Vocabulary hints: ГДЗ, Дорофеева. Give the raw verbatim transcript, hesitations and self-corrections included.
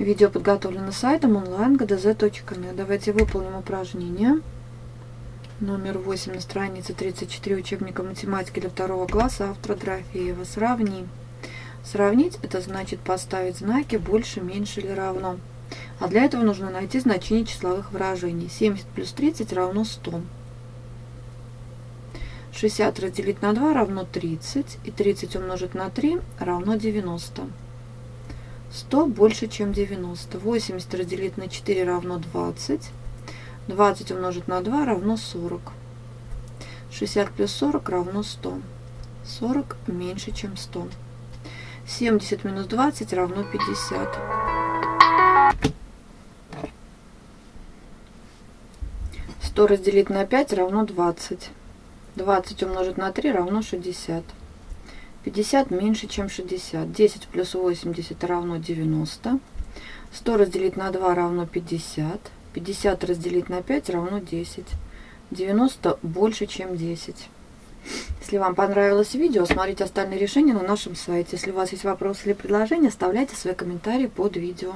Видео подготовлено сайтом онлайн джи ди зет точка нет. Давайте выполним упражнение номер восемь на странице тридцать четыре учебника математики для второго класса автора Дорофеева. Сравни. Сравнить — это значит поставить знаки больше, меньше или равно. А для этого нужно найти значение числовых выражений. семьдесят плюс тридцать равно сто. шестьдесят разделить на два равно тридцать. И тридцать умножить на три равно девяносто. сто больше, чем девяносто. восемьдесят разделить на четыре равно двадцать. двадцать умножить на два равно сорок. шестьдесят плюс сорок равно сто. сорок меньше, чем сто. семьдесят минус двадцать равно пятьдесят. сто разделить на пять равно двадцать. двадцать умножить на три равно шестьдесят. пятьдесят меньше, чем шестьдесят. десять плюс восемьдесят равно девяносто. сто разделить на два равно пятьдесят. пятьдесят разделить на пять равно десять. девяносто больше, чем десять. Если вам понравилось видео, смотрите остальные решения на нашем сайте. Если у вас есть вопросы или предложения, оставляйте свои комментарии под видео.